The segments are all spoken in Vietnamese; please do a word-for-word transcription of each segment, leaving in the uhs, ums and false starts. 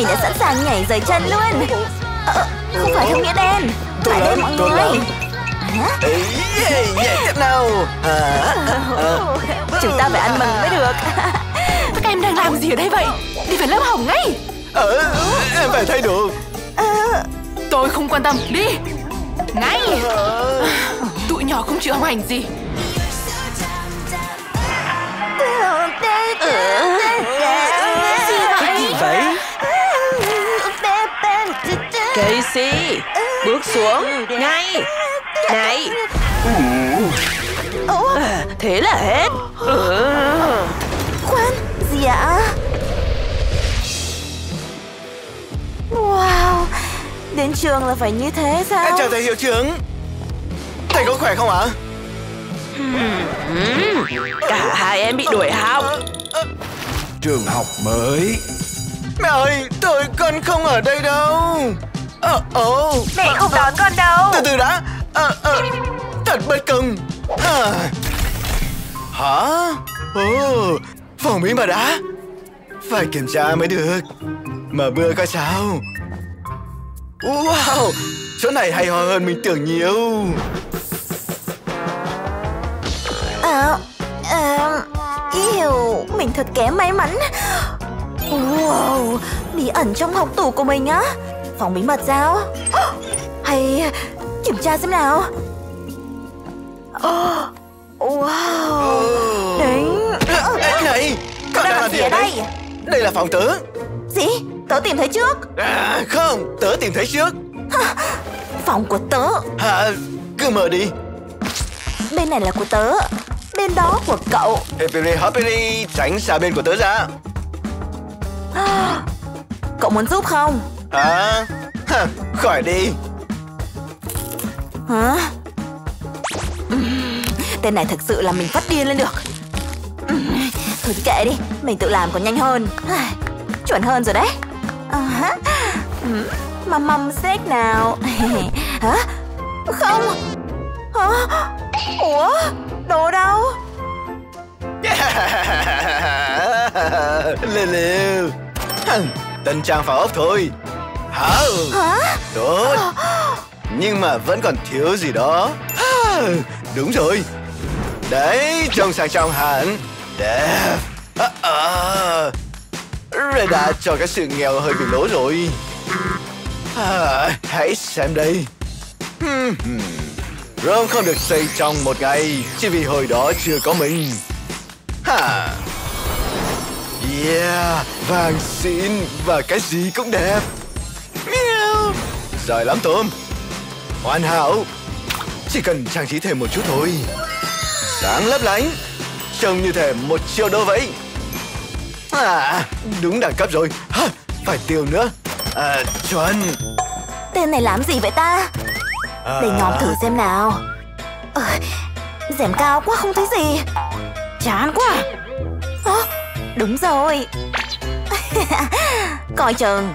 Mình đã sẵn sàng nhảy rời chân luôn. Ờ, không phải theo nghĩa đen. Phải đây mọi người. Nhảy thế nào? Chúng ta phải ăn mừng mới được. Các em đang làm gì ở đây vậy? Đi phải lớp hỏng ngay. Ờ, em phải thay đồ. Tôi không quan tâm, đi. Ngay. Tụi nhỏ không chịu học hành gì. Casey, bước xuống ngay. Này. À, thế là hết. Ừ. Khoan, gì ạ? Wow, đến trường là phải như thế sao? Em chào thầy hiệu trưởng. Thầy có khỏe không ạ? Cả hai em bị đuổi học. Trường học mới. Mẹ ơi, tôi con không ở đây đâu. Ờ, oh, mẹ không đón con đâu. Từ từ đã. À, à, thật bất công. À. Hả? Ồ, oh, phòng mỹ mà đã. Phải kiểm tra mới được. Mở bưa coi sao. Wow, chỗ này hay ho hơn mình tưởng nhiều. À, à, yêu, mình thật kém may mắn. Wow, bí ẩn trong học tủ của mình á. Phòng bí mật sao? Hay kiểm tra xem nào. Oh, wow. Đấy. Ê, này, cậu đang làm gì ở đây? đây? Đây là phòng tớ. Gì? Tớ tìm thấy trước. À, không, tớ tìm thấy trước. Ha, phòng của tớ. À, cứ mở đi. Bên này là của tớ, bên đó của cậu. Hopiri, Hopiri, tránh xa bên của tớ ra. À, cậu muốn giúp không? À, ha, khỏi đi. Hả? Tên này thực sự là mình phát điên lên được. Thôi kệ đi, mình tự làm còn nhanh hơn. Chuẩn hơn rồi đấy. À, măm măm xếch nào. Hả? Không. Hả? Ủa? Đồ đâu? Lêu lêu. Tân trang phá ốc thôi. Hả? Hả? Tốt. Nhưng mà vẫn còn thiếu gì đó. Đúng rồi. Đấy, trông sang trọng hẳn. Đẹp. À, à. Rồi đã cho cái sự nghèo hơi bị lố rồi. À, hãy xem đây. Rome không được xây trong một ngày, chỉ vì hồi đó chưa có mình. Ha. Yeah, vàng xịn và cái gì cũng đẹp. Miêu. Giỏi lắm Tôm. Hoàn hảo. Chỉ cần trang trí thêm một chút thôi. Sáng lấp lánh. Trông như thể một triệu đô vậy. À, đúng đẳng cấp rồi. Ha, phải tiêu nữa. À, chuẩn. Tên này làm gì vậy ta? Để nhóm thử xem nào. Ờ, rèm cao quá không thấy gì. Chán quá. Ờ, đúng rồi. Coi chừng.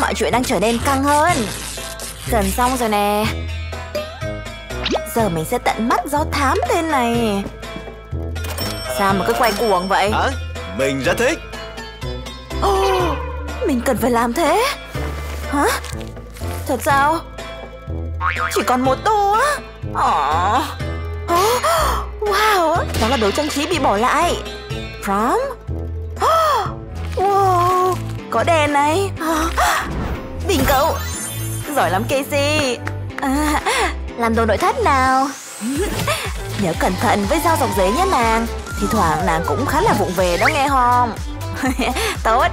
Mọi chuyện đang trở nên căng hơn. Gần xong rồi nè. Giờ mình sẽ tận mắt do thám tên này. Sao mà cứ quay cuồng vậy? Hả? Mình rất thích. Oh, mình cần phải làm thế. Hả? Thật sao? Chỉ còn một tô á. Oh. Oh. Wow, đó là đồ trang trí bị bỏ lại. Prom. Oh. Wow, có đèn này. Đỉnh cậu. Giỏi lắm Casey. À, làm đồ nội thất nào. Nhớ cẩn thận với dao dọc dế nhé nàng. Thì thoảng nàng cũng khá là vụng về đó nghe không? Tốt.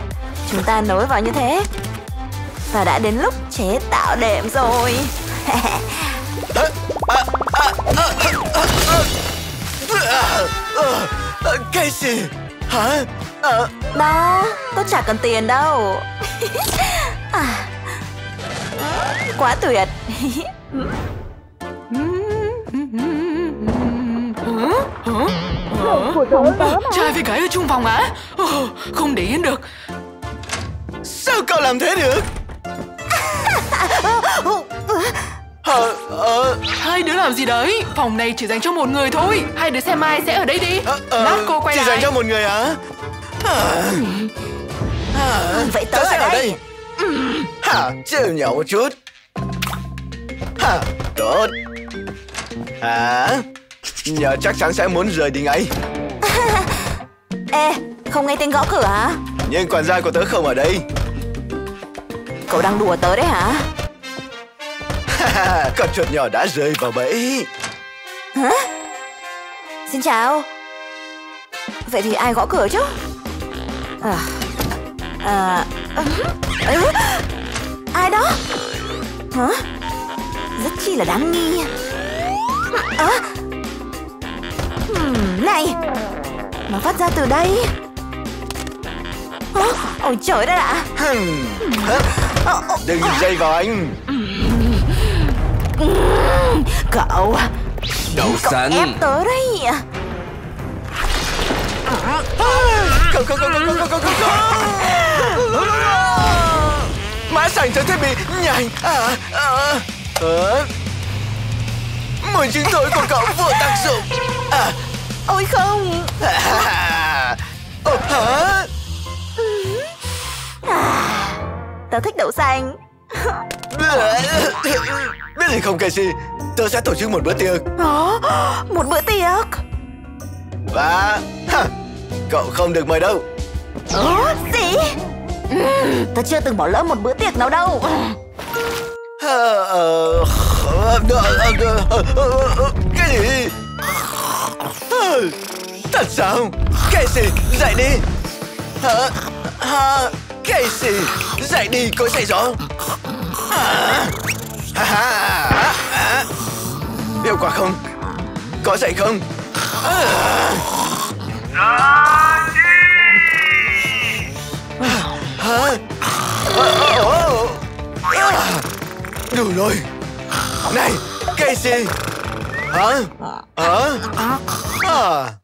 Chúng ta nối vào như thế. Và đã đến lúc chế tạo đệm rồi. Cái gì? Hả? Đó, tôi chả cần tiền đâu. Quá tuyệt. Trai với gái ở chung phòng á? Không để yên được. Sao cậu làm thế được? Ờ, ờ. Hai đứa làm gì đấy? Phòng này chỉ dành cho một người thôi. Hai đứa xem mai sẽ ở đây đi. Lát ờ, ờ, cô quay chỉ lại. Chỉ dành cho một người hả? À? À. Vậy tớ, tớ sẽ ở đây, đây. Hả, chịu nhậu một chút. Hả, tốt. Hả, nhờ chắc chắn sẽ muốn rời đi ngay. Ê, không nghe tiếng gõ cửa hả? Nhưng quản gia của tớ không ở đây. Cậu đang đùa tớ đấy hả? Con chuột nhỏ đã rơi vào bẫy. Hả? Xin chào. Vậy thì ai gõ cửa chứ? À, à, à, à, ai đó? Hả? Rất chi là đáng nghi. À, này, nó phát ra từ đây. À, ôi trời đất ạ! Đừng dây vào anh. Cậu, Đậu cậu sẵn. Ép tớ đấy. Cậu, cậu, cậu, cậu, cậu, cậu, cậu. Mã sảnh tới thiết bị nhảy. À, à, à. Mùi chứng thối của cậu vừa tác dụng. À. Ôi không. À. Ồ, hả? À. Tớ thích đậu xanh. Biết gì không Casey, tớ sẽ tổ chức một bữa tiệc. Ồ, một bữa tiệc. Và ha, cậu không được mời đâu. Ủa, gì? Ừ, tớ chưa từng bỏ lỡ một bữa tiệc nào đâu. Cái gì? Thật sao? Casey, dậy đi. Hả? Hả? Casey, dậy đi cối xay gió. À. À, à, à. Hiệu quả không? Có dậy không? À. À, à, à, à. Đủ rồi. Này, Casey. Hả? Hả? À.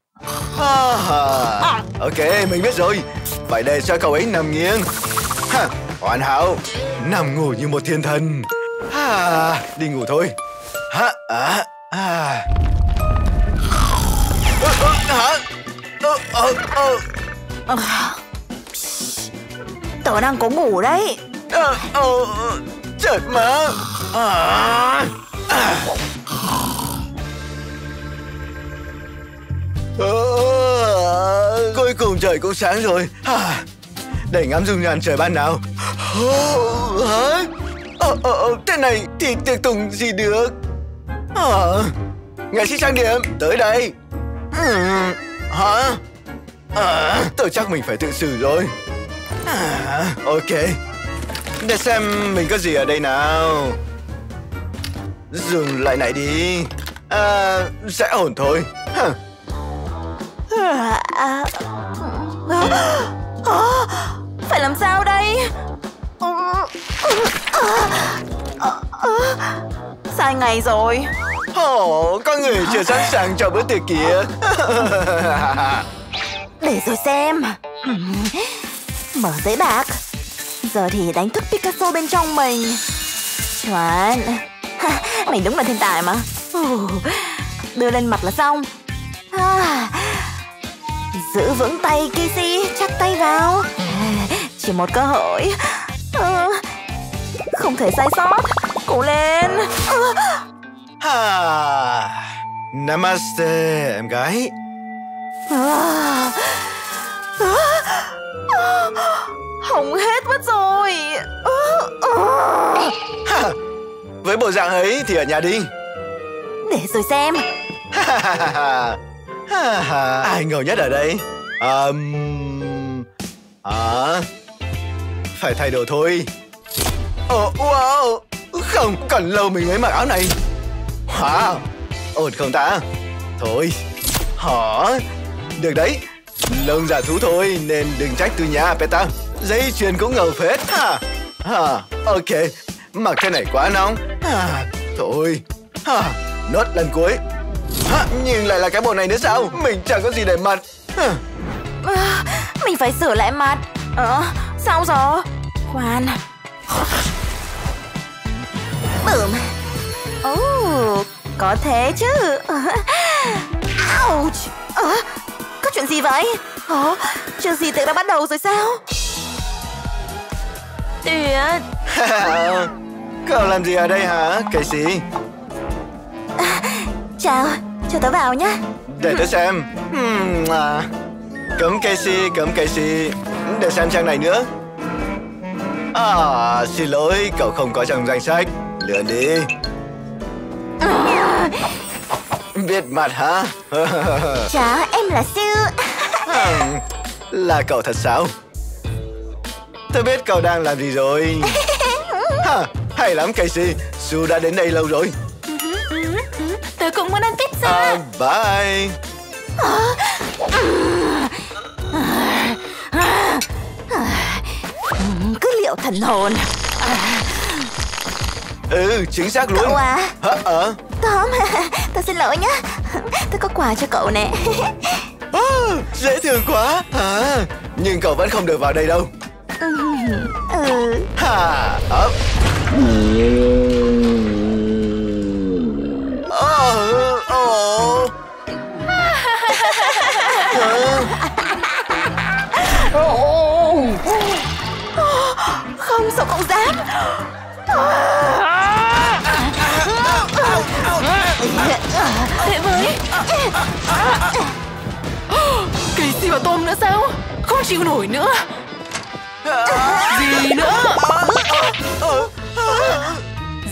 À. Ok, mình biết rồi. Phải để cho cậu ấy nằm nghiêng. Ha, hoàn hảo. Nằm ngủ như một thiên thần. À, đi ngủ thôi. Hả? À, à. Hả? Ờ, ờ, ờ. Ờ, tớ đang có ngủ đấy. Ờ, ờ, chợt mà. À, à. Ờ, cuối cùng trời cũng sáng rồi. À, để ngắm dung nhan trời ban nào. Ờ, hả? Ờ, ờ, thế này thì tiệc tùng gì được. À, nghệ sĩ trang điểm tới đây. Ừ, hả? À, tôi chắc mình phải tự xử rồi. À, ok, để xem mình có gì ở đây nào. Dùng lại này đi. À, sẽ ổn thôi. Hả? À, à, à, à, phải làm sao đây? À, à, à, sai ngày rồi. Oh, con người chưa sẵn sàng cho bữa tiệc kìa. Để rồi xem. Mở giấy bạc. Giờ thì đánh thức Picasso bên trong mình. Chuẩn. Mình đúng là thiên tài mà. Đưa lên mặt là xong. Giữ vững tay Casey. Chắc tay vào. Chỉ một cơ hội. Không thể sai sót. Cố lên. Ha. Namaste em gái. À, à, à, hỏng hết mất rồi. À, à. Ha, với bộ dạng ấy thì ở nhà đi. Để rồi xem. Ha, ha, ha, ha, ha. Ai ngầu nhất ở đây? Um, à, phải thay đồ thôi. Oh, wow. Không, còn lâu mình mới mặc áo này. Hả? Ổn không ta? Thôi. Hả? Được đấy. Lông giả thú thôi nên đừng trách từ nhà Peta. Dây chuyền cũng ngầu phết. Hả? Hả? Ok. Mặc cái này quá nóng. Hả? Thôi. Hả? Nốt lần cuối. Hả? Nhưng lại là cái bộ này nữa sao? Mình chẳng có gì để mặt. Hả? À, mình phải sửa lại mặt. Ờ, à, sao rồi? Khoan. Bửm. Ồ, oh, có thế chứ. Ouch. À, có chuyện gì vậy? Ồ, oh, chuyện gì tự đã bắt đầu rồi sao? Tuyệt. Cậu làm gì ở đây hả, Kệ Sĩ? À, chào, cho tớ vào nhé. Để tớ xem. uhm, à. Cấm Kệ Sĩ, cấm Kệ Sĩ. Để xem trang này nữa. À, xin lỗi, cậu không có trong danh sách. Lượn đi. À. Biết mặt hả? Chào, em là Siêu. À, là cậu thật sao? Tôi biết cậu đang làm gì rồi. Ha, hay lắm Casey, Su đã đến đây lâu rồi. Tôi cũng muốn ăn pizza. À, bye. Cứ liệu thần hồn. Ừ, chính xác luôn. Cậu à? Hả? Ờ. Tom, tôi xin lỗi nhá. Tôi có quà cho cậu nè. Oh, dễ thương quá. À, nhưng cậu vẫn không được vào đây đâu. Ừ. Ha, ấp. Oh, oh. Không, sao cậu dám? Thế với Kệ Sĩ và Tom nữa sao? Không chịu nổi nữa. Gì nữa?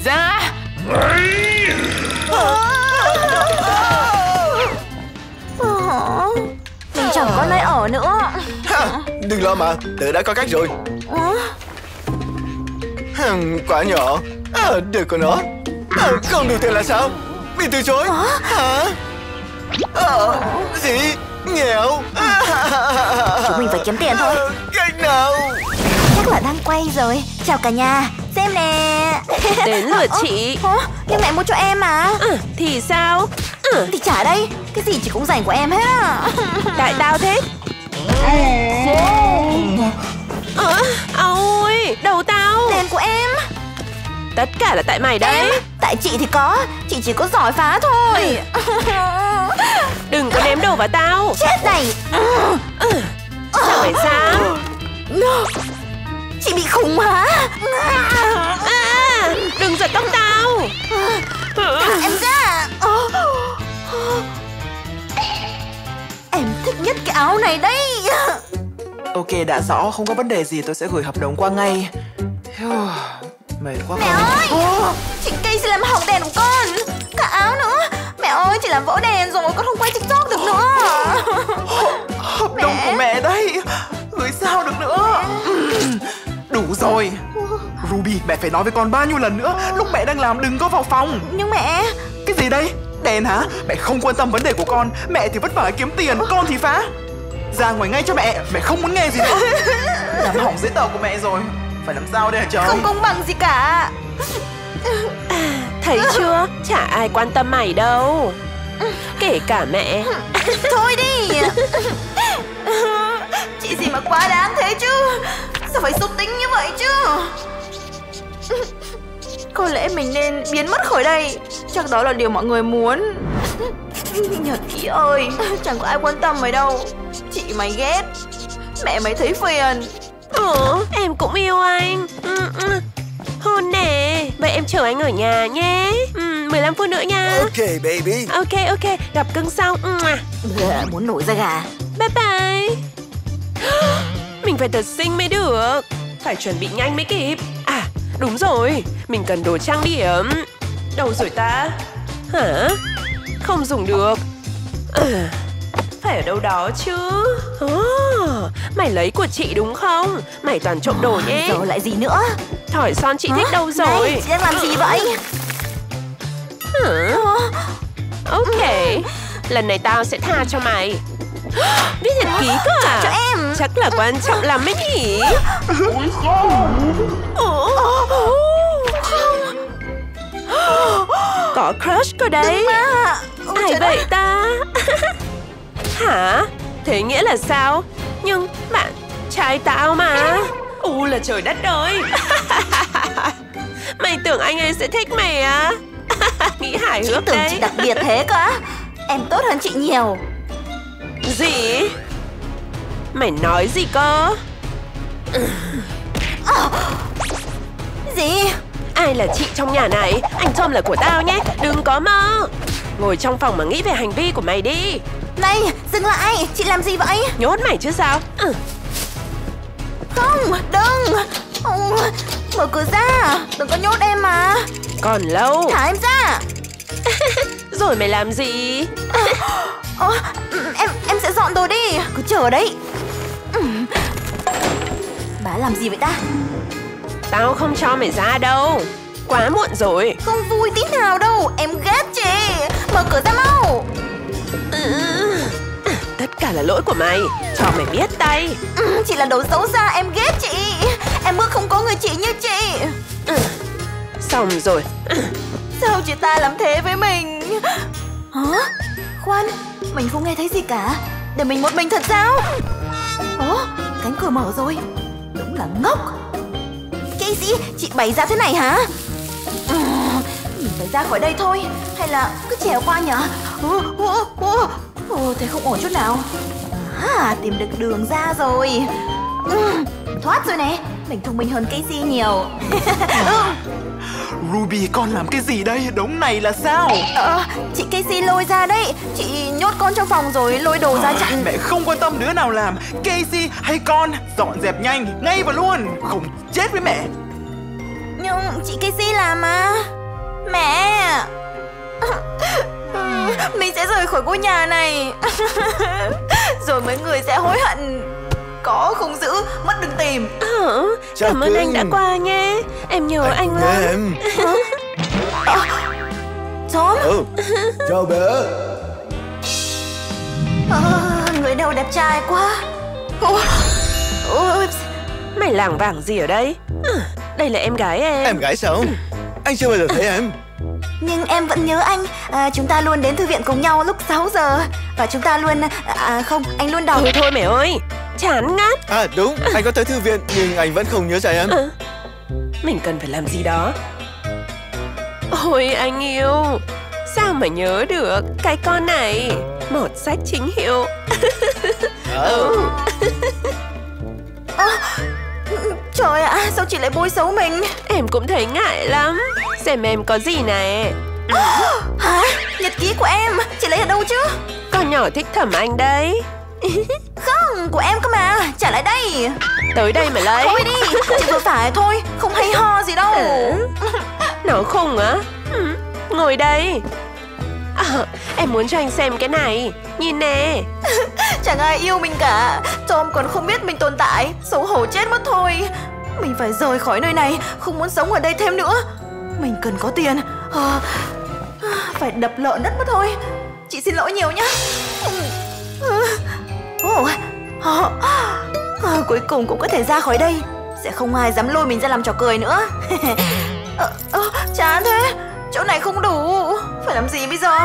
Ra. Mình chẳng có nơi ở nữa. Ha, đừng lo mà, tớ đã có cách rồi. Quá nhỏ. À, được của nó. À, không đủ tiền là sao? Bị từ chối. Hả? À, gì? Nghèo. Chúng mình phải kiếm tiền thôi. Cách nào? Chắc là đang quay rồi. Chào cả nhà, xem nè. Đến lượt chị. Ủa? Nhưng mẹ mua cho em mà. Ừ, thì sao? Ừ. Thì trả đây. Cái gì chị cũng dành của em hết à. Tại tao thế. Ờ, ôi, đầu tao. Tiền của em. Tất cả là tại mày đấy em. Tại chị thì có. Chị chỉ có giỏi phá thôi. Đừng có ném đồ vào tao. Chết này. Sao phải sao? Chị bị khùng hả? À, đừng giật tóc tao. Em ra. Em thích nhất cái áo này đấy. Ok, đã rõ, không có vấn đề gì. Tôi sẽ gửi hợp đồng qua ngay. Mệt quá. Mẹ ơi, oh. Chị Kay sẽ làm hỏng đèn của con. Cả áo nữa. Mẹ ơi, chị làm vỡ đèn rồi, con không quay TikTok được nữa. Hợp đồng của mẹ đây. Gửi sao được nữa. Đủ rồi Ruby, mẹ phải nói với con bao nhiêu lần nữa. Lúc mẹ đang làm đừng có vào phòng. Nhưng mẹ. Cái gì đây? Đèn hả? Mẹ không quan tâm vấn đề của con. Mẹ thì vất vả kiếm tiền, con thì phá. Ra ngoài ngay cho mẹ. Mẹ không muốn nghe gì nữa. Làm hỏng giấy tờ của mẹ rồi. Phải làm sao đây hả trời? Không công bằng gì cả. Thấy chưa? Chả ai quan tâm mày đâu. Kể cả mẹ. Thôi đi. Chị gì mà quá đáng thế chứ? Sao phải xúc tính như vậy chứ? Có lẽ mình nên biến mất khỏi đây. Chắc đó là điều mọi người muốn. Nhật ký ơi, chẳng có ai quan tâm mày đâu. Chị mày ghét. Mẹ mày thấy phiền. Ừ, em cũng yêu anh. ừ, ừ. Hôn nè. Vậy em chờ anh ở nhà nhé. ừ, mười lăm phút nữa nha. Ok baby. Ok ok, gặp cưng sau. ừ. Ừ, muốn nổi ra gà. Bye bye. Mình phải thật xinh mới được. Phải chuẩn bị nhanh mới kịp. À đúng rồi, mình cần đồ trang điểm. Đâu rồi ta? Hả? Không dùng được. à. Phải ở đâu đó chứ. oh, Mày lấy của chị đúng không? Mày toàn trộm đồ nhé. Rồi lại gì nữa? Thỏi son chị. Hả? Thích đâu rồi? Này, chị đang làm gì vậy? Hả? Ok, lần này tao sẽ tha cho mày. Viết nhật ký cơ à? Cho em. Chắc là quan trọng lắm ấy nhỉ. Ôi không. Có crush cơ đấy. Ai vậy đó. Ta? Hả? Thế nghĩa là sao? Nhưng bạn trai tao mà. U là trời đất ơi. Mày tưởng anh ấy sẽ thích mày à? Nghĩ hài hước đấy. Chị tưởng chị đặc biệt thế cơ á? Em tốt hơn chị nhiều. Gì? Mày nói gì cơ? gì? Ai là chị trong nhà này? Anh Tom là của tao nhé, đừng có mơ. Ngồi trong phòng mà nghĩ về hành vi của mày đi. Này, dừng lại, chị làm gì vậy? Nhốt mày chứ sao? Ừ. Không, đừng. Mở cửa ra, đừng có nhốt em mà. Còn lâu. Thả em ra. Rồi mày làm gì? Ờ, em em sẽ dọn đồ đi. Cứ chờ đấy. Bà làm gì vậy ta? Tao không cho mày ra đâu. Quá muộn rồi. Không vui tí nào đâu. Em ghét chị. Mở cửa ra mau. Ừ. Tất cả là lỗi của mày. Cho mày biết tay. Ừ, chị là đồ xấu xa. Em ghét chị. Em ước không có người chị như chị. Ừ. Xong rồi. Ừ. Sao chị ta làm thế với mình? Hả? Khoan, mình không nghe thấy gì cả. Để mình một mình thật sao? Ủa, cánh cửa mở rồi. Đúng là ngốc. Cái gì? Chị bày ra thế này hả? Ừ, mình phải ra khỏi đây thôi. Hay là cứ trèo qua nhở? Ồ, ồ, ồ. Ồ, thế không ổn chút nào. À, tìm được đường ra rồi. Ừ, thoát rồi nè. Mình thông minh hơn Casey nhiều. Ừ. Ruby, con làm cái gì đây? Đống này là sao? Ờ, chị Casey lôi ra đấy. Chị nhốt con trong phòng rồi lôi đồ ra chặn. Mẹ không quan tâm đứa nào làm. Casey hay con, dọn dẹp nhanh, ngay và luôn. Không chết với mẹ. Nhưng chị Casey làm mà. Mẹ, mình sẽ rời khỏi ngôi nhà này. Rồi mấy người sẽ hối hận. Có không giữ, mất đừng tìm. Ừ, cảm ơn anh đã qua nhé. Em nhớ anh, anh lắm em. À, Tom. Ừ, chào bé. À, người đâu đẹp trai quá. Ôi, mày lảng vảng gì ở đây? Đây là em gái em. Em gái sao? Anh chưa bao giờ thấy em. Nhưng em vẫn nhớ anh. À, chúng ta luôn đến thư viện cùng nhau lúc sáu giờ. Và chúng ta luôn... À, không, anh luôn đọc. Thôi thôi mẹ ơi, chán ngát. À đúng, anh có tới thư viện nhưng anh vẫn không nhớ ra em. À, mình cần phải làm gì đó. Ôi anh yêu, sao mà nhớ được cái con này. Một sách chính hiệu. Ừ. À, trời ạ, à, sao chị lại bôi xấu mình? Em cũng thấy ngại lắm. Xem em có gì này. Hả? Nhật ký của em, chị lấy ở đâu chứ? Con nhỏ thích thẩm anh đấy. Không, của em cơ mà, trả lại đây. Tới đây mà lấy. Thôi đi, chị vừa phải thôi, không hay ho gì đâu. Nó khùng á. Ngồi đây. À, em muốn cho anh xem cái này. Nhìn nè. Chẳng ai yêu mình cả. Tom còn không biết mình tồn tại. Xấu hổ chết mất thôi. Mình phải rời khỏi nơi này. Không muốn sống ở đây thêm nữa. Mình cần có tiền. À, phải đập lợn đất mất thôi. Chị xin lỗi nhiều nhá. Oh. Oh. Oh. Cuối cùng cũng có thể ra khỏi đây. Sẽ không ai dám lôi mình ra làm trò cười nữa. Oh. Oh. Chán thế. Chỗ này không đủ. Phải làm gì bây giờ?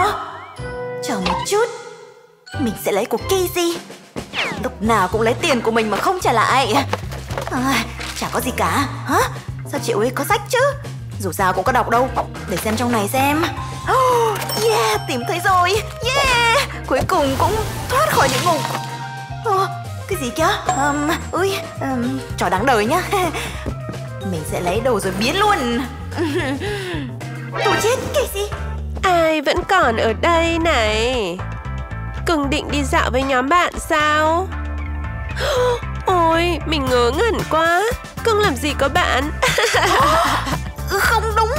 Chờ một chút. Mình sẽ lấy của Casey. Lúc nào cũng lấy tiền của mình mà không trả lại. À, chả có gì cả. Hả? Sao chị ấy có sách chứ? Dù sao cũng có đọc đâu. Để xem trong này xem. Oh. Yeah, tìm thấy rồi. Yeah. Cuối cùng cũng thoát khỏi địa ngục. Oh, cái gì kia? Um, ui, um, trò đáng đời nhá. Mình sẽ lấy đồ rồi biến luôn. Tôi chết, cái gì? Ai vẫn còn ở đây này? Cưng định đi dạo với nhóm bạn sao? Ôi, mình ngớ ngẩn quá. Cưng làm gì có bạn? Không đúng.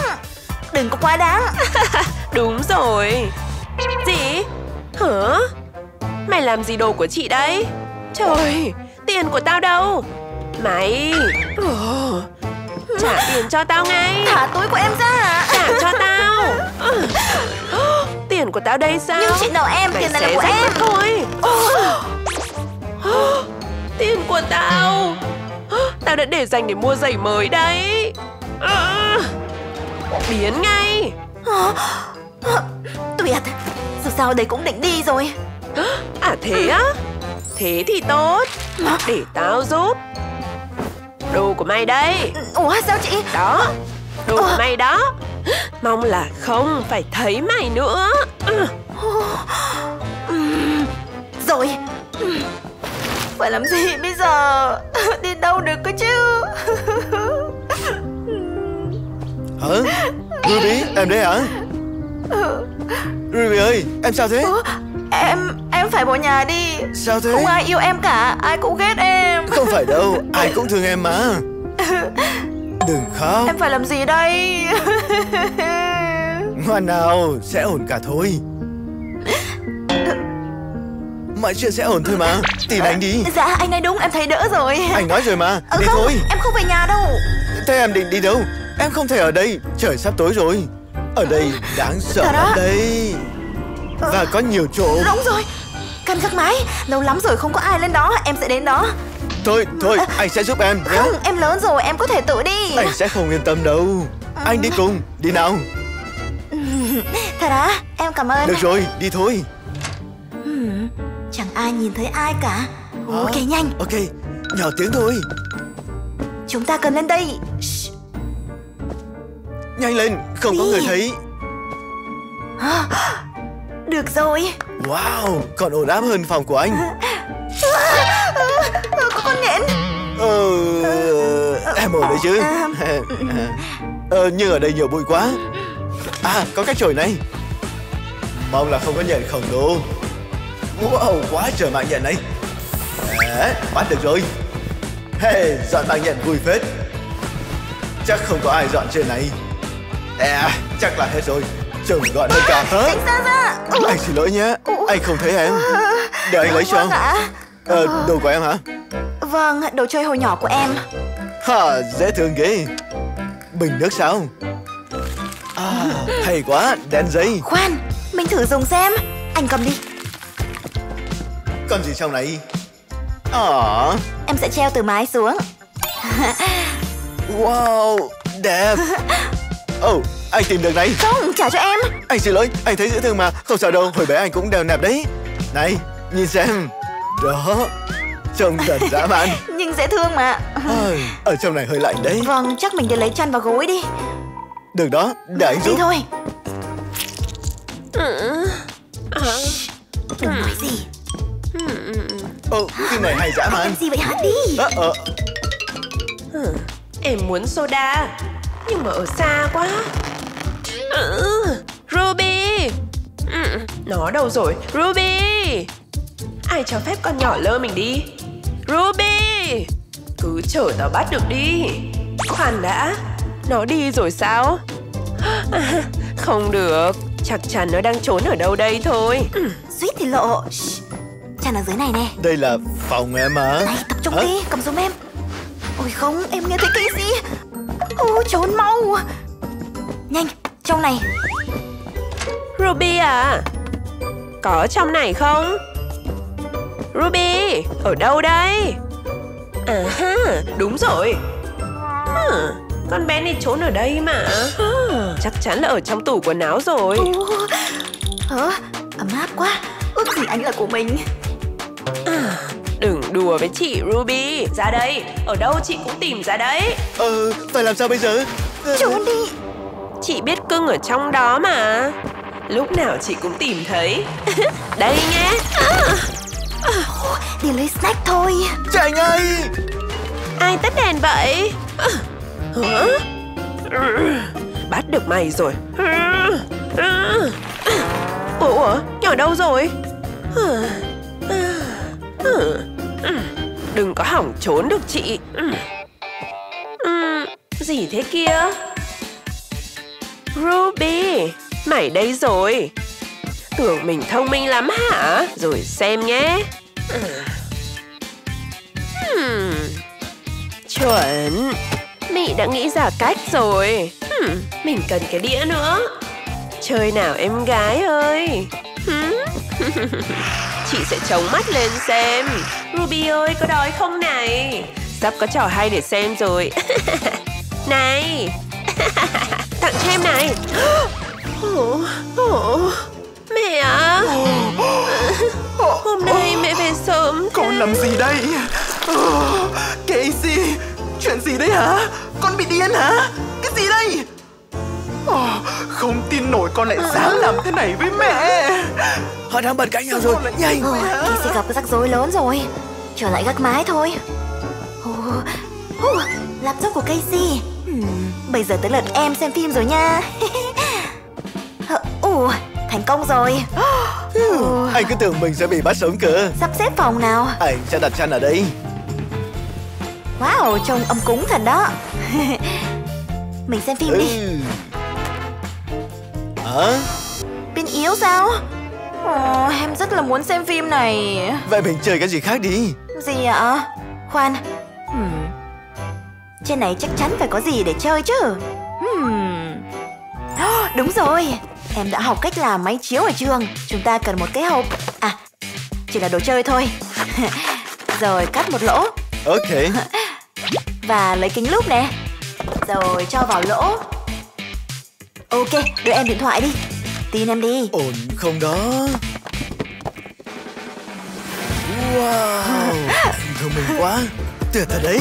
Đừng có quá đáng. Đúng rồi. Gì? Hả? Mày làm gì đồ của chị đấy? Trời, tiền của tao đâu? Mày. Ồ, trả tiền cho tao ngay. Thả túi của em ra. Trả cho tao. Tiền của tao đây sao? Nhưng chị nào em, mày tiền này là của em thôi. Tiền của tao. Tao đã để dành để mua giày mới đấy. Biến ngay. Tuyệt. Dù sao đây cũng định đi rồi. À thế á? Thế thì tốt. Để tao giúp. Đồ của mày đây. Ủa sao chị? Đó. Đồ của mày đó. Mong là không phải thấy mày nữa. Rồi. Phải làm gì bây giờ? Đi đâu được cơ chứ? Ruby, em đấy hả? Ruby ơi, em sao thế? Ừ, em em phải bỏ nhà đi. Sao thế? Không ai yêu em cả, ai cũng ghét em. Không phải đâu, ai cũng thương em mà. Đừng khóc. Em phải làm gì đây? Ngoan nào, sẽ ổn cả thôi. Mọi chuyện sẽ ổn thôi mà. Tìm anh đi. Dạ, anh nói đúng, em thấy đỡ rồi. Anh nói rồi mà, đi không, thôi. Em không về nhà đâu. Thế em định đi đâu? Em không thể ở đây, trời sắp tối rồi. Ở đây đáng sợ lắm đây. Và có nhiều chỗ. Đúng rồi, căn gác mái. Lâu lắm rồi không có ai lên đó, em sẽ đến đó. Thôi, thôi, anh sẽ giúp em. Không, nhé. Em lớn rồi, em có thể tự đi. Anh sẽ không yên tâm đâu. Anh đi cùng, đi nào. Thật á, em cảm ơn. Được rồi, đi thôi. Chẳng ai nhìn thấy ai cả. Ok, nhanh. Ok, nhỏ tiếng thôi. Chúng ta cần lên đây. Nhanh lên, không đi. Có người thấy. Được rồi. Wow, còn ổn áp hơn phòng của anh. Có con nhện. Ờ, em ổn đấy chứ. Ờ, nhưng ở đây nhiều bụi quá. À, có cái chổi này. Mong là không có nhện khổng lồ. Wow, quá trời mạng nhện này. À, bắt được rồi. Hey, dọn mạng nhện vui phết. Chắc không có ai dọn trên này. À, chắc là hết rồi. Chồng gọn hơn cả. Hả? Anh xin lỗi nhé, anh không thấy em. Để anh lấy cho. Ờ, đồ của em hả? Vâng, đồ chơi hồi nhỏ của em. Hả, dễ thương ghê. Bình nước sao? À, hay quá, đen giấy. Khoan, mình thử dùng xem. Anh cầm đi. Còn gì trong này? Ờ, à. Em sẽ treo từ mái xuống. Wow, đẹp. Oh, anh tìm được này. Không, trả cho em. Anh xin lỗi, anh thấy dễ thương mà. Không sao đâu, hồi bé anh cũng đều nạp đấy. Này, nhìn xem. Đó, trông thật dã man. Nhưng dễ thương mà. À, ở trong này hơi lạnh đấy. Vâng, chắc mình đi lấy chăn và gối đi. Được đó, để anh giúp. Đi thôi. Đừng nói gì. Ồ, cái này hay dã man. Làm gì vậy hả? Đi. À, à. Em muốn soda, nhưng mà ở xa quá. Ừ, Ruby. Ừ, nó đâu rồi? Ruby. Ai cho phép con nhỏ lơ mình đi? Ruby. Cứ chờ tao bắt được đi. Khoan đã. Nó đi rồi sao? À, không được. Chắc chắn nó đang trốn ở đâu đây thôi. Ừ, suýt thì lộ. Chăn ở dưới này nè. Đây là phòng em mà. Này, tập trung. Hả? Đi, cầm giùm em. Ôi không, em nghe thấy cái gì? Ô, trốn mau. Nhanh, trong này. Ruby à? Có trong này không? Ruby, ở đâu đây? À ha, đúng rồi. À, con bé này trốn ở đây mà. À, chắc chắn là ở trong tủ quần áo rồi. Hả? Ấm áp quá. Ước gì anh là của mình. À, đừng đùa với chị Ruby. Ra đây, ở đâu chị cũng tìm ra đấy. Ờ, phải làm sao bây giờ? Trốn đi. Chị biết cưng ở trong đó mà. Lúc nào chị cũng tìm thấy. Đây nhé. Đi lấy snack thôi. Trời ơi, ai tắt đèn vậy? Hả? Bắt được mày rồi. Ủa, nhỏ đâu rồi? Đừng có hỏng trốn được chị. Gì thế kia? Ruby, mày đây rồi. Tưởng mình thông minh lắm hả? Rồi xem nhé. Hmm. Chuẩn. Mị đã nghĩ ra cách rồi. Hmm. Mình cần cái đĩa nữa. Chơi nào em gái ơi. Hmm. Chị sẽ chống mắt lên xem. Ruby ơi, có đói không này? Sắp có trò hay để xem rồi. Này. Tặng cho em này. Oh, oh. Mẹ à? Hôm nay mẹ về sớm. Con làm gì đây? Casey, chuyện gì đấy hả? Con bị điên hả? Cái gì đây? Không tin nổi con lại dám làm thế này với mẹ. Họ đang bật cãi nhau rồi. Nhanh. Casey gặp cái rắc rối lớn rồi. Trở lại gác mái thôi. Laptop của Casey. Bây giờ tới lượt em xem phim rồi nha. Ủa, thành công rồi. Ừ. Anh cứ tưởng mình sẽ bị bắt sống cơ. Sắp xếp phòng nào. Anh sẽ đặt chăn ở đây. Wow, trông ấm cúng thật đó. Mình xem phim ừ. đi. Hả? Pin yếu sao? Ồ, em rất là muốn xem phim này. Vậy mình chơi cái gì khác đi. Gì ạ? Khoan. Hmm. Trên này chắc chắn phải có gì để chơi chứ. Hmm. Đúng rồi. Em đã học cách làm máy chiếu ở trường. Chúng ta cần một cái hộp. À, chỉ là đồ chơi thôi. Rồi cắt một lỗ. Ok. Và lấy kính lúp nè. Rồi cho vào lỗ. Ok, đưa em điện thoại đi. Tin em đi. Ổn không đó. Wow. Anh thông minh quá. Tuyệt thật đấy.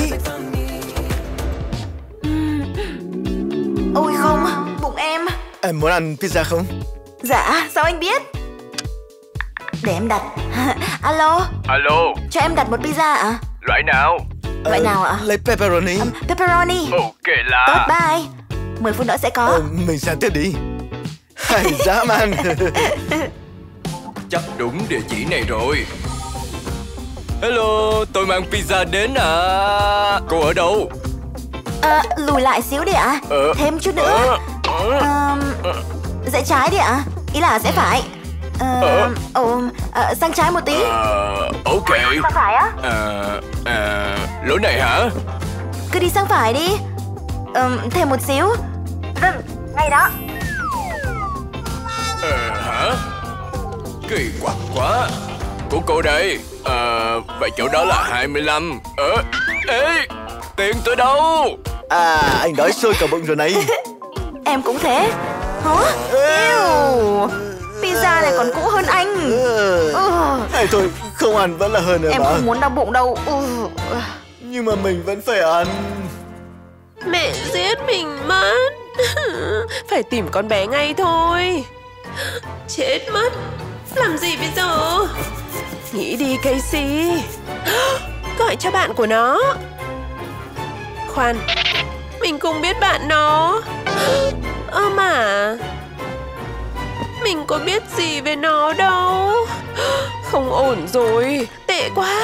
Ôi không, bụng em. Em muốn ăn pizza không? Dạ, sao anh biết? Để em đặt. Alo. Alo. Cho em đặt một pizza ạ? Loại nào? Loại ờ, nào ạ? Lấy pepperoni. um, Pepperoni. Ok là. Tốt, bye. Mười phút nữa sẽ có. ờ, Mình sang tiếp đi. Hay dã man. Chắc đúng địa chỉ này rồi. Hello, tôi mang pizza đến ạ. À. Cô ở đâu? À, lùi lại xíu đi ạ. à. ờ, Thêm chút nữa. à, Rẽ trái đi ạ. à. Ý là rẽ phải. À, ờ. Ồ, à, sang trái một tí. à, Ok. Sang phải á? à, à, Lối này hả? Cứ đi sang phải đi. à, Thêm một xíu. Ừ, ngay đó. À, hả? Kỳ quặc quá. Của cô đây. À, vậy chỗ đó là hai mươi lăm. Ờ, ê, tiền tôi đâu? À, anh đói sôi cả bụng rồi này. Em cũng thế. Hả? Eww. Pizza này còn cũ hơn anh. Ừ. Hay thôi, không ăn vẫn là hơn rồi. Em mà. Không muốn đau bụng đâu. Ừ. Nhưng mà mình vẫn phải ăn. Mẹ giết mình mất. Phải tìm con bé ngay thôi. Chết mất. Làm gì bây giờ? Nghĩ đi Casey. Gọi cho bạn của nó. Khoan, mình cũng biết bạn nó. Ơ mà, mình có biết gì về nó đâu. Không ổn rồi. Tệ quá.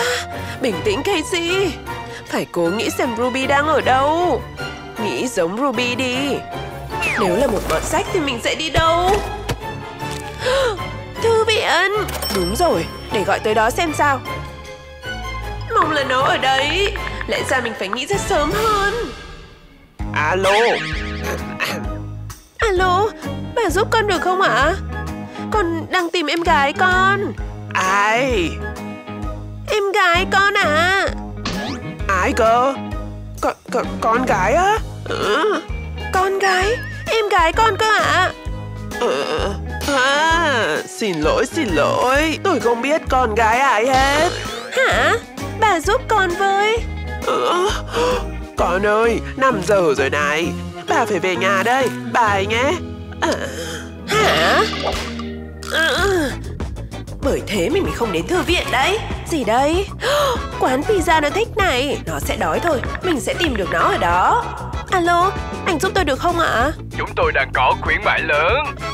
Bình tĩnh Casey. Phải cố nghĩ xem Ruby đang ở đâu. Nghĩ giống Ruby đi. Nếu là một bọn sách thì mình sẽ đi đâu? Thư viện. Đúng rồi, để gọi tới đó xem sao. Mong là nó ở đấy. Lẽ ra mình phải nghĩ ra sớm hơn. Alo. Alo, bà giúp con được không ạ? Con đang tìm em gái con. Ai? Em gái con ạ. Ai cơ? Con, con, con gái á? Ừ. Con gái? Em gái con cơ ạ. Ừ. À, xin lỗi, xin lỗi. Tôi không biết con gái ai hết. Hả? Bà giúp con với. Ừ. Con ơi, năm giờ rồi này. Bà phải về nhà đây. Bà nhé. à, Hả? À, bởi thế mình mình không đến thư viện đấy. Gì đây? Quán pizza nó thích này. Nó sẽ đói thôi. Mình sẽ tìm được nó ở đó. Alo, anh giúp tôi được không ạ? Chúng tôi đang có khuyến mãi lớn.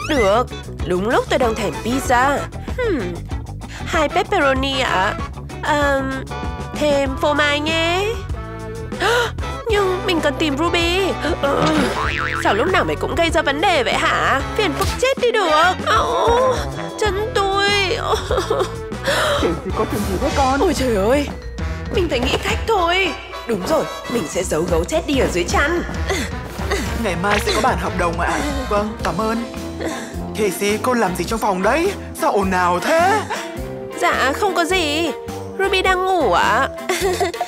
Được, đúng lúc tôi đang thèm pizza. hmm. Hai pepperoni ạ. à, Thêm phô mai nhé. Nhưng mình cần tìm Ruby. ừ. Sao lúc nào mày cũng gây ra vấn đề vậy hả? Phiền phức chết đi được. oh, Chân tôi. Chuyện gì có chuyện gì với con? Ôi trời ơi, mình phải nghĩ cách thôi. Đúng rồi, mình sẽ giấu gấu chết đi ở dưới chăn. Ngày mai sẽ có bản hợp đồng ạ. à? Vâng, cảm ơn. Casey, cô làm gì trong phòng đấy? Sao ồn ào thế? Dạ, không có gì. Ruby đang ngủ ạ. à?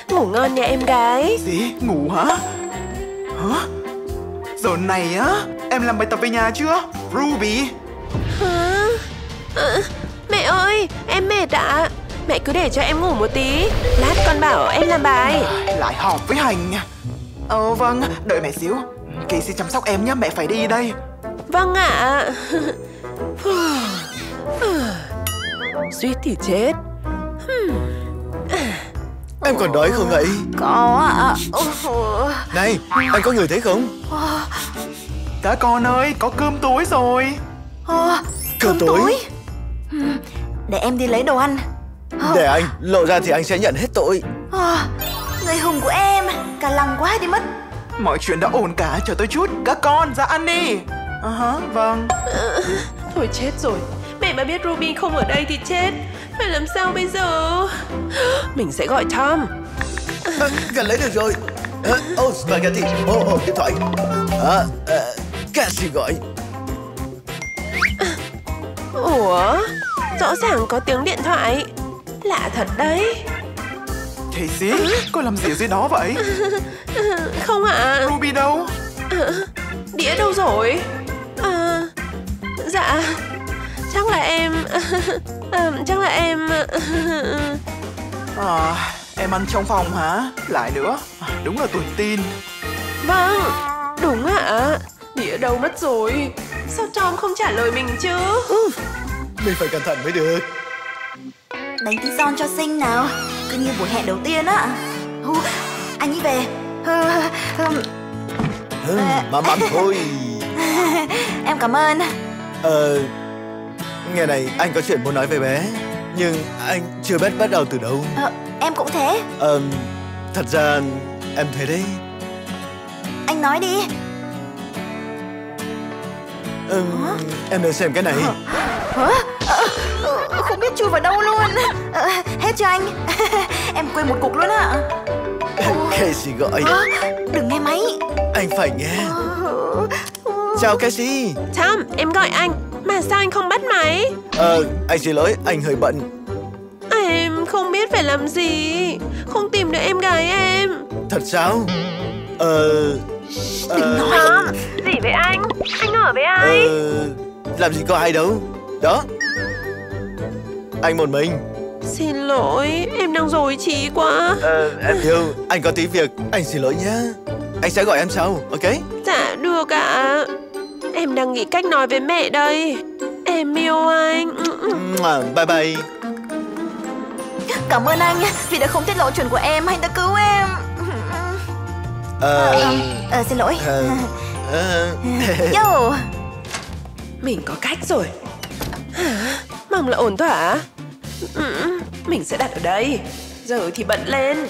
Ngủ ngon nha em gái. Gì? Ngủ hả? Hả? Giờ này á, em làm bài tập về nhà chưa? Ruby. Hả? À, mẹ ơi, em mệt ạ. Mẹ cứ để cho em ngủ một tí. Lát con bảo em làm bài. Lại họp với Hành. Ờ vâng, đợi mẹ xíu. Casey chăm sóc em nhé, mẹ phải đi đây. Vâng ạ. Suýt thì chết. Em còn đói không vậy? Có ạ. Này, anh có người thấy không? Cả con ơi, có cơm tối rồi. Cơm, cơm tối? tối? Để em đi lấy đồ ăn. Để anh, lộ ra thì anh sẽ nhận hết tội. Người hùng của em, cả lòng quá đi mất. Mọi chuyện đã ổn cả, chờ tôi chút. Các con ra ăn đi. Uh-huh, vâng. Thôi chết rồi. Mẹ mà biết Ruby không ở đây thì chết. Phải làm sao bây giờ? Mình sẽ gọi Tom. À, gần lấy được rồi. À, oh, spaghetti. Oh, oh, điện thoại. À, à, Cassie gọi. Ủa? Rõ ràng có tiếng điện thoại. Lạ thật đấy. Cassie, cô làm gì ở dưới đó vậy? Không ạ. À. Ruby đâu? À, đĩa đâu rồi? À, dạ... Chắc là em... À, chắc là em... À, em ăn trong phòng hả? Lại nữa. À, đúng là tuổi teen. Vâng, đúng ạ. À. Đĩa đâu mất rồi? Sao Tom không trả lời mình chứ? Ừ. Mình phải cẩn thận mới được. Đánh tí son cho xinh nào. Cứ như buổi hẹn đầu tiên á. Ừ, anh ấy về. À, ừ, mà mắm thôi. Em cảm ơn. Ờ... Nghe này, anh có chuyện muốn nói về bé. Nhưng anh chưa biết bắt đầu từ đâu. Ờ, em cũng thế. Ờ, thật ra em thế đấy. Anh nói đi. Ừ, em nên xem cái này. Hả? Không biết chui vào đâu luôn. À, hết cho anh. Em quên một cục luôn ạ. Cassie gọi. Hả? Đừng nghe máy. Anh phải nghe. Chào Cassie. Tom, em gọi anh. Mà sao anh không bắt máy? Ờ, anh xin lỗi, anh hơi bận. Em không biết phải làm gì. Không tìm được em gái em. Thật sao? Ờ... Đừng ờ... nói. Tom, gì với anh? Anh ở với ai? Ờ... Làm gì có ai đâu. Đó. Anh một mình. Xin lỗi, em đang rối trí quá. Ờ, em yêu, anh có tí việc. Anh xin lỗi nhé. Anh sẽ gọi em sau, ok? Dạ, được ạ. À. Em đang nghĩ cách nói với mẹ đây. Em yêu anh. Bye bye. Cảm ơn anh vì đã không tiết lộ chuyện của em. Anh đã cứu em. Ờ, à, à, xin lỗi. À, à. Yo. Mình có cách rồi. Mong là ổn thỏa. Mình sẽ đặt ở đây. Giờ thì bận lên.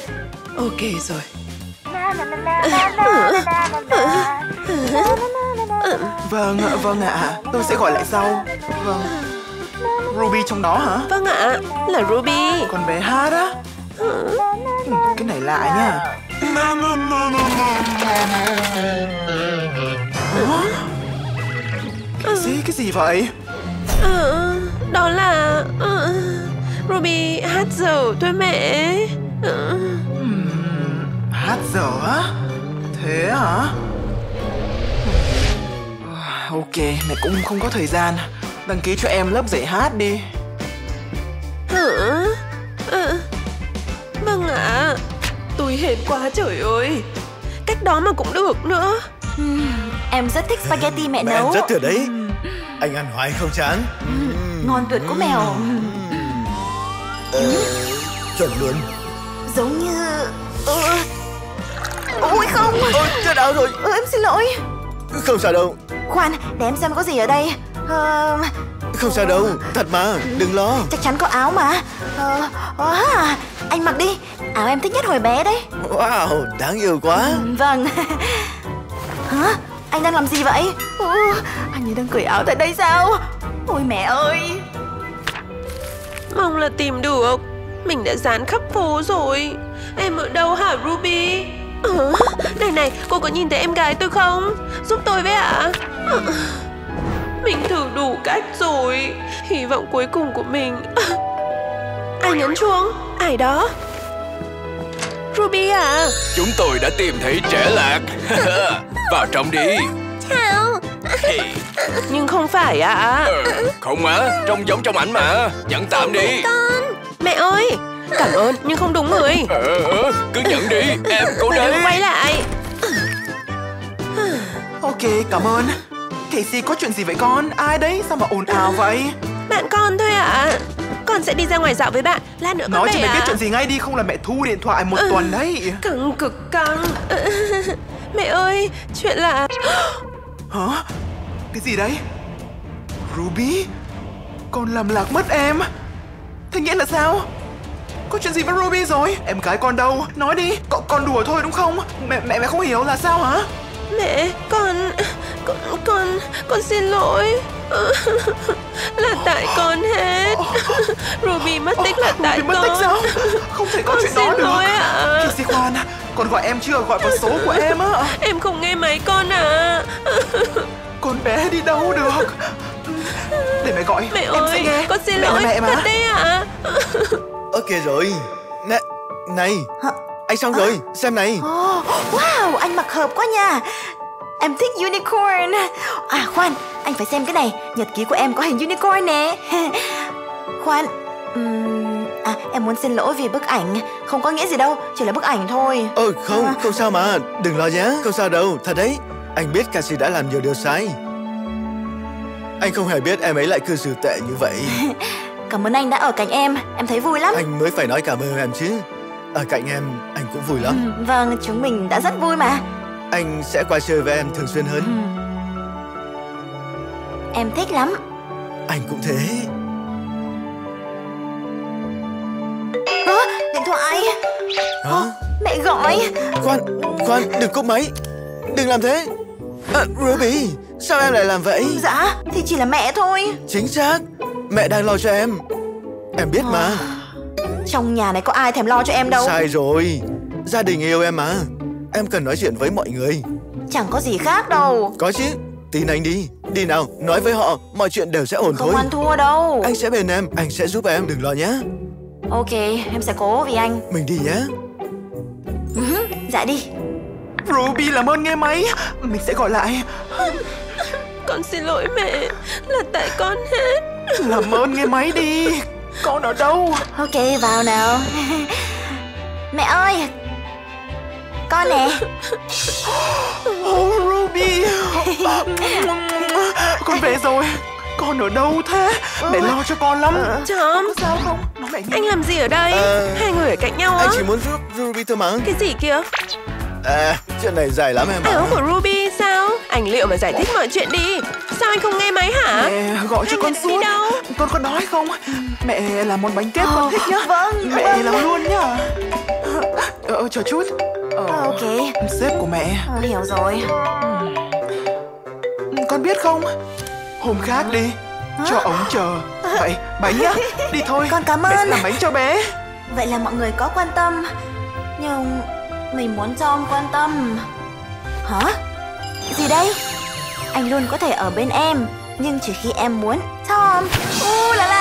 Ok rồi. Vâng ạ, vâng ạ. Tôi sẽ gọi lại sau. Vâng. Ruby trong đó hả? Vâng ạ, là Ruby. Còn bé hát á. Cái này lạ nha. Cái gì, cái gì vậy? Đó là... Ruby hát dở thôi mẹ. Hát dở á? Thế hả? Ok, mẹ cũng không có thời gian. Đăng ký cho em lớp dạy hát đi. Hả? À, vâng ạ. Tôi hên quá trời ơi. Cách đó mà cũng được nữa. uhm, Em rất thích spaghetti mẹ, mẹ nấu. Em rất tuyệt đấy. Anh ăn hoài không chán. uhm, Ngon tuyệt của mèo. uhm. Uhm. Chuẩn luôn. Giống như... Ừ. Ôi không. Ôi chết áo rồi. Ừ, em xin lỗi. Không sao đâu. Khoan, để em xem có gì ở đây. Ờ... Không sao đâu, thật mà, đừng lo. Chắc chắn có áo mà. Ờ... Wow, anh mặc đi. Áo em thích nhất hồi bé đấy. Wow, đáng yêu quá. Ừ, vâng. Hả? Anh đang làm gì vậy? Ừ, anh ấy đang cởi áo tại đây sao? Ôi mẹ ơi. Mong là tìm được. Mình đã dán khắp phố rồi. Em ở đâu hả Ruby? Ừ, này này, cô có nhìn thấy em gái tôi không? Giúp tôi với ạ. À, mình thử đủ cách rồi. Hy vọng cuối cùng của mình. Ai nhấn chuông? Ai đó? Ruby à? Chúng tôi đã tìm thấy trẻ lạc. Vào trong đi. Chào. Nhưng không phải ạ. À. Ừ, không á, à, trông giống trong ảnh mà. Nhận tạm đi. Con. Mẹ ơi. Cảm ơn, nhưng không đúng người. Ờ, cứ nhận đi, em cố đấy. Đừng quay lại. Ok, cảm ơn. Cassie, có chuyện gì vậy con? Ai đấy? Sao mà ồn ào vậy? Bạn con thôi ạ. À. Còn Con sẽ đi ra ngoài dạo với bạn. Lát nữa con nói cho mày à? Biết chuyện gì ngay đi, không là mẹ thu điện thoại một ừ. tuần đấy. Căng cực căng. Mẹ ơi, chuyện là... Hả? Cái gì đấy? Ruby? Con làm lạc mất em. Thế nghĩa là sao? Có chuyện gì với Ruby rồi? Em gái con đâu? Nói đi. Con, con đùa thôi đúng không? Mẹ mẹ mẹ không hiểu là sao hả? Mẹ, con... Con... Con, con xin lỗi. Là tại con hết. Ruby mất tích là tại Ruby mất tích con. Sao? Không thể có con chuyện đó được. Con xin lỗi ạ. Kissy khoan, con gọi em chưa? Gọi vào số của em á. Em không nghe máy con à. Con bé đi đâu được? Để mẹ gọi. Mẹ em ơi, sẽ nghe. Con xin mẹ lỗi. Mẹ mà. Thật đấy ạ. Ơ kìa rồi. Nè, này. Hả? Anh xong à. Rồi, xem này. Oh, wow, anh mặc hợp quá nha. Em thích unicorn. À khoan, anh phải xem cái này. Nhật ký của em có hình unicorn nè. Khoan, uhm, à, em muốn xin lỗi vì bức ảnh. Không có nghĩa gì đâu, chỉ là bức ảnh thôi. Ờ không, à. Không sao mà, đừng lo nhé. Không sao đâu, thật đấy. Anh biết Cassie đã làm nhiều điều sai. Anh không hề biết em ấy lại cư xử tệ như vậy. Cảm ơn anh đã ở cạnh em, em thấy vui lắm. Anh mới phải nói cảm ơn em chứ. Ở cạnh em, anh cũng vui lắm. Ừ, vâng, chúng mình đã rất vui mà. Anh sẽ qua chơi với em thường xuyên hơn. Ừ. Em thích lắm. Anh cũng thế. Hả? Điện thoại. Hả? Hả? Mẹ gọi. Khoan, khoan, đừng cúp máy. Đừng làm thế. À, Ruby, sao em lại làm vậy? Dạ, thì chỉ là mẹ thôi. Chính xác, mẹ đang lo cho em. Em biết à. Mà. Trong nhà này có ai thèm lo cho em đâu. Sai rồi, gia đình yêu em mà. Em cần nói chuyện với mọi người. Chẳng có gì khác đâu. Có chứ, tin anh đi. Đi nào, nói với họ, mọi chuyện đều sẽ ổn. Không thôi. Không ăn thua đâu. Anh sẽ bên em, anh sẽ giúp em, đừng lo nhé. Ok, em sẽ cố vì anh. Mình đi nhé. Ừ, dạ đi. Ruby làm ơn nghe máy, mình sẽ gọi lại. Con xin lỗi mẹ, là tại con hết. Làm ơn nghe máy đi. Con ở đâu? Ok, vào nào. Mẹ ơi, con nè. Oh, Ruby. Con về rồi. Con ở đâu thế? Mẹ lo cho con lắm. Chấm. Sao không? Anh làm gì ở đây? À, hai người ở cạnh nhau á? Anh chỉ muốn giúp Ruby thôi mà. Cái gì kìa? À, chuyện này dài lắm em ạ. Áo của Ruby sao? Anh liệu mà giải thích mọi chuyện đi. Sao anh không nghe máy hả? Mẹ gọi cho anh con xuống. Con có nói không? Mẹ làm món bánh tét oh, con thích nhá. Vâng. Mẹ vâng. làm luôn nhá. Ờ, chờ chút. Ờ, ok. Sếp của mẹ. Ờ, hiểu rồi. Con biết không? Hôm khác đi. Cho ống chờ. Vậy, bánh nhá. Đi thôi. Con cảm ơn. Mẹ sẽ làm bánh cho bé. Vậy là mọi người có quan tâm. Nhưng... mình muốn cho ông quan tâm. Hả? Gì đây? Anh luôn có thể ở bên em, nhưng chỉ khi em muốn. Tom. U la la.